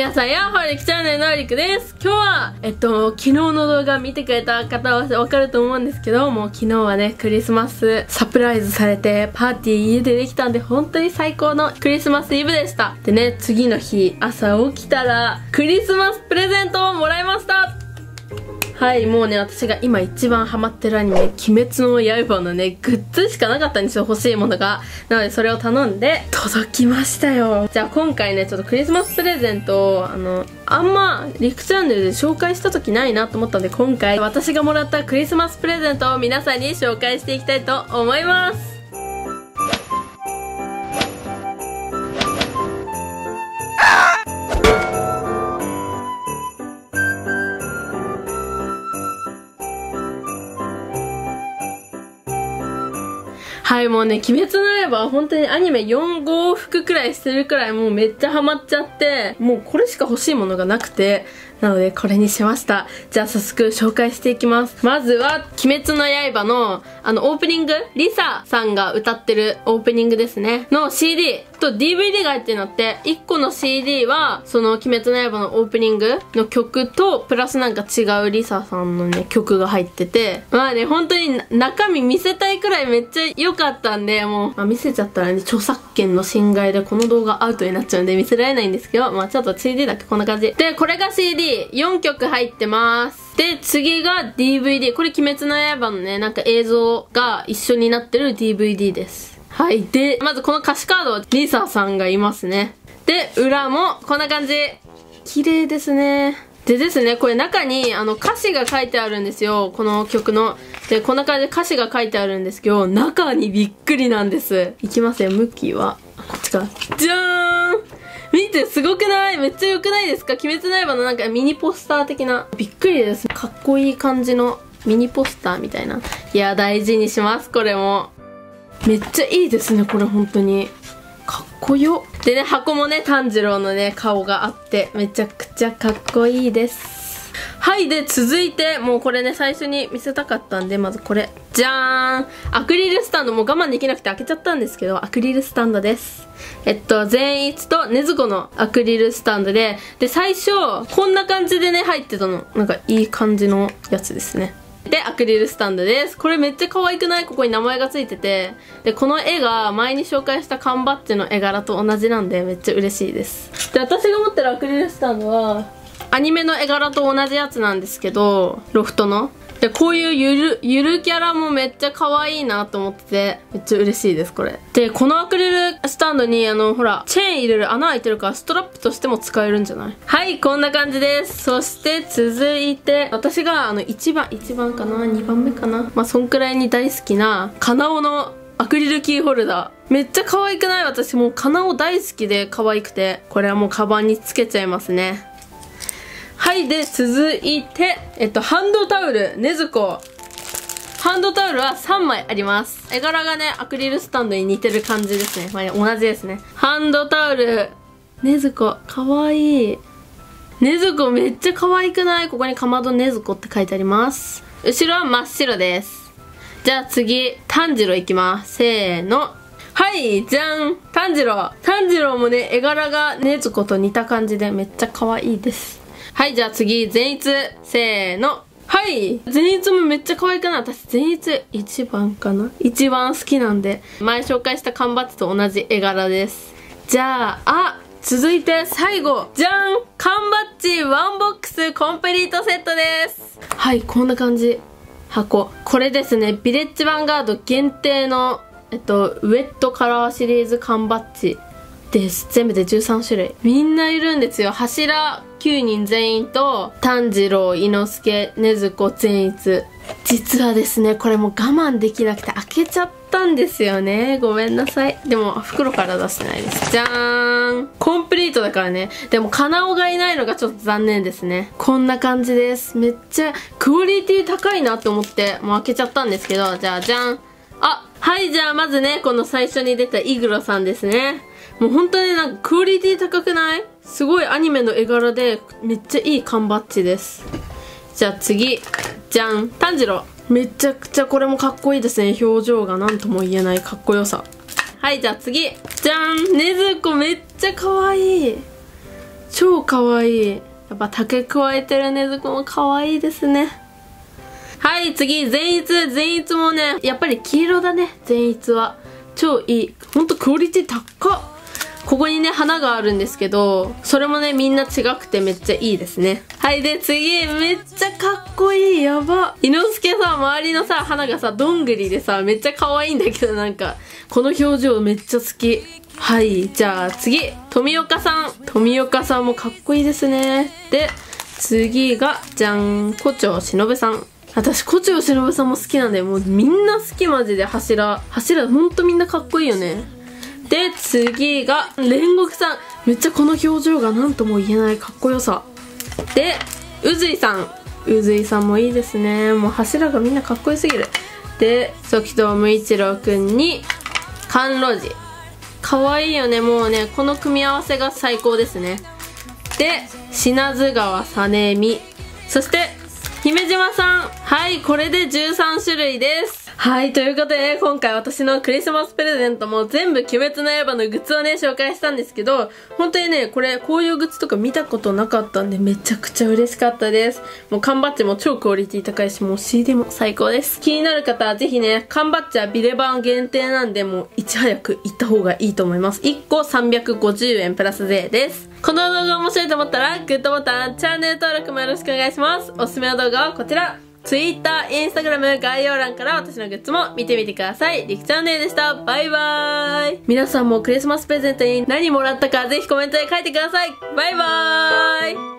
皆さん、ヤッホー歴チャンネルのりくです。今日は、昨日の動画見てくれた方はわかると思うんですけど、もう昨日はね、クリスマスサプライズされて、パーティー家でできたんで、本当に最高のクリスマスイブでした。でね、次の日、朝起きたら、クリスマスプレゼントをもらいました!はい、もうね、私が今一番ハマってるアニメ、鬼滅の刃のね、グッズしかなかったんですよ、欲しいものが。なので、それを頼んで、届きましたよ。じゃあ今回ね、ちょっとクリスマスプレゼントを、あんま、りくチャンネルで紹介した時ないなと思ったんで、今回、私がもらったクリスマスプレゼントを皆さんに紹介していきたいと思います。はい、もうね、鬼滅の刃は本当にアニメ4往復くらいしてるくらいもうめっちゃハマっちゃって、もうこれしか欲しいものがなくて、なのでこれにしました。じゃあ早速紹介していきます。まずは、鬼滅の刃のオープニング、リサさんが歌ってるオープニングですね、の CD と DVD が入ってるのって、1個の CD は、その鬼滅の刃のオープニングの曲と、プラスなんか違うリサさんのね、曲が入ってて、まあね、本当に中身見せたいくらいめっちゃ良かったんで、もう、まあ、見せちゃったらね、著作権の侵害でこの動画アウトになっちゃうんで見せられないんですけど、まあちょっと CD だけこんな感じ。で、これが CD4 曲入ってます。で、次が DVD。これ鬼滅の刃のね、なんか映像が一緒になってる DVD です。はい。で、まずこの歌詞カードはリサさんがいますね。で、裏もこんな感じ。綺麗ですね。でですね、これ中に歌詞が書いてあるんですよ。この曲の。で、こんな感じで歌詞が書いてあるんですけど、中にびっくりなんです。いきますよ、向きは。こっちか。じゃーん!見て、すごくない？めっちゃ良くないですか？鬼滅の刃のなんかミニポスター的な。びっくりです。かっこいい感じのミニポスターみたいな。いや、大事にします、これも。めっちゃいいですね、これ本当に。かっこよ。でね、箱もね、炭治郎のね、顔があって、めちゃくちゃかっこいいです。はい、で、続いて、もうこれね、最初に見せたかったんで、まずこれ。じゃーん!アクリルスタンド、もう我慢できなくて開けちゃったんですけど、アクリルスタンドです。善逸と禰豆子のアクリルスタンドで、で、最初、こんな感じでね、入ってたの。なんか、いい感じのやつですね。で、アクリルスタンドです。これめっちゃ可愛くない？ここに名前がついてて。で、この絵が前に紹介した缶バッジの絵柄と同じなんでめっちゃ嬉しいです。で、私が持ってるアクリルスタンドは、アニメの絵柄と同じやつなんですけど、ロフトの。で、こういうゆるキャラもめっちゃ可愛いなと思ってて、めっちゃ嬉しいです、これ。で、このアクリルスタンドに、ほら、チェーン入れる穴開いてるから、ストラップとしても使えるんじゃない？はい、こんな感じです。そして、続いて、私が、1番かな ?2 番目かなまあ、そんくらいに大好きな、カナオのアクリルキーホルダー。めっちゃ可愛くない？私もう、カナオ大好きで可愛くて、これはもう、カバンにつけちゃいますね。はい。で、続いて、ハンドタオル、禰豆子。ハンドタオルは3枚あります。絵柄がね、アクリルスタンドに似てる感じですね。まあ、同じですね。ハンドタオル、禰豆子、かわいい。禰豆子めっちゃかわいくない？ここにかまど禰豆子って書いてあります。後ろは真っ白です。じゃあ次、炭治郎いきます。せーの。はい、じゃん！炭治郎。炭治郎もね、絵柄が禰豆子と似た感じでめっちゃかわいいです。はい、じゃあ次、善逸。せーの。はい。善逸もめっちゃ可愛くない？私、善逸一番かな？一番好きなんで。前紹介した缶バッジと同じ絵柄です。じゃあ、続いて最後。じゃん！缶バッジワンボックスコンプリートセットです。はい、こんな感じ。箱。これですね、ヴィレッジヴァンガード限定の、ウェットカラーシリーズ缶バッジです。全部で13種類。みんないるんですよ。柱、9人全員と、炭治郎、伊之助、禰豆子、善逸。実はですね、これもう我慢できなくて開けちゃったんですよね。ごめんなさい。でも、袋から出してないです。じゃーん。コンプリートだからね。でも、カナオがいないのがちょっと残念ですね。こんな感じです。めっちゃ、クオリティ高いなと思って、もう開けちゃったんですけど、じゃあ、じゃん。はい、じゃあ、まずね、この最初に出たイグロさんですね。もう本当になんかクオリティ高くない？すごいアニメの絵柄でめっちゃいい缶バッジです。じゃあ次、じゃん！炭治郎。めちゃくちゃこれもかっこいいですね。表情がなんとも言えないかっこよさ。はい、じゃあ次、じゃん！禰豆子めっちゃかわいい。超かわいい。やっぱ竹加えてるねずこもかわいいですね。はい、次、善逸。善逸もね、やっぱり黄色だね、善逸は。超いい。ほんとクオリティ高っ。ここにね、花があるんですけど、それもね、みんな違くてめっちゃいいですね。はい、で、次、めっちゃかっこいい。やば。伊之助さ、周りのさ、花がさ、どんぐりでさ、めっちゃ可愛いんだけど、なんか、この表情めっちゃ好き。はい、じゃあ次、富岡さん。富岡さんもかっこいいですね。で、次が、じゃん、胡蝶忍さん。私、胡蝶忍さんも好きなんで、もうみんな好きマジで、柱。柱、ほんとみんなかっこいいよね。で、次が、煉獄さん。めっちゃこの表情が何とも言えないかっこよさ。で、宇髄さん。宇髄さんもいいですね。もう柱がみんなかっこよすぎる。で、時任無一郎くんに、甘露寺。かわいいよね。もうね、この組み合わせが最高ですね。で、品津川さねみ。そして、姫島さん。はい、これで13種類です。はい、ということで、今回私のクリスマスプレゼントも全部鬼滅の刃のグッズをね、紹介したんですけど、本当にね、こういうグッズとか見たことなかったんで、めちゃくちゃ嬉しかったです。もう缶バッジも超クオリティ高いし、もう CD も最高です。気になる方はぜひね、缶バッジはビレ版限定なんで、もういち早く行った方がいいと思います。1個350円プラス税です。この動画面白いと思ったら、グッドボタン、チャンネル登録もよろしくお願いします。おすすめの動画はこちら。Twitter、Instagram、概要欄から私のグッズも見てみてください。りくちゃんねるでした。バイバーイ。皆さんもクリスマスプレゼントに何もらったかぜひコメントで書いてください。バイバーイ。